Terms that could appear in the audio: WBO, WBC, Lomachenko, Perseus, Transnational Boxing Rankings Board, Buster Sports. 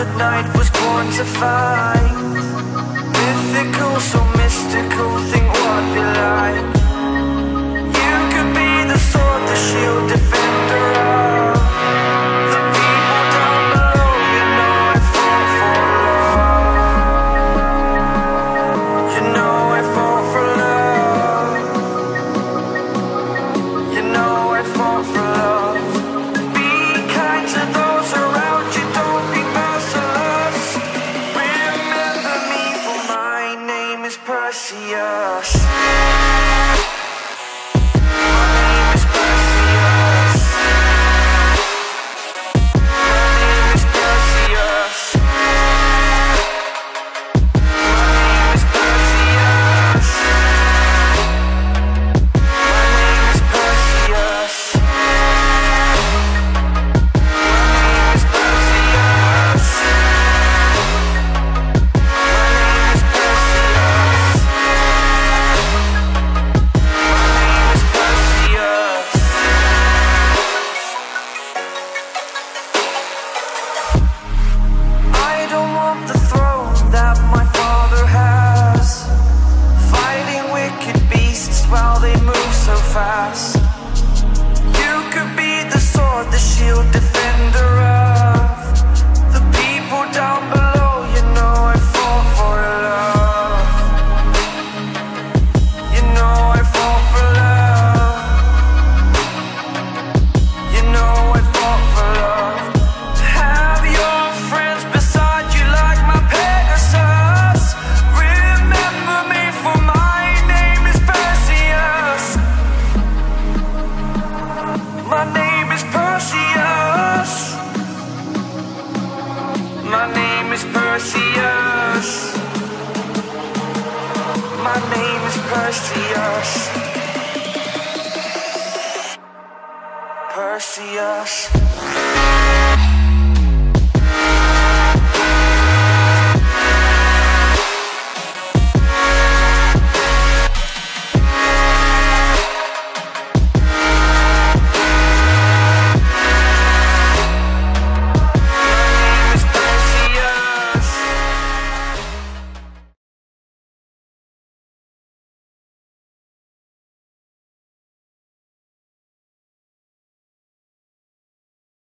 of night was quantified. Mythical, so mystical, think what you like. You could be the sword, the shield, defender of the people down below. You know I fall for love. You know I fall for love. You know I fall for love. Perseus. Fast. You could be the sword, the shield, defender of the people down below. You know I fall for love. You know I fall for love. You know I fall for love. To have your friends beside you like my Perseus. Remember me, for my name is Perseus. My name is Perseus. My name is Perseus. My name is Perseus. Perseus.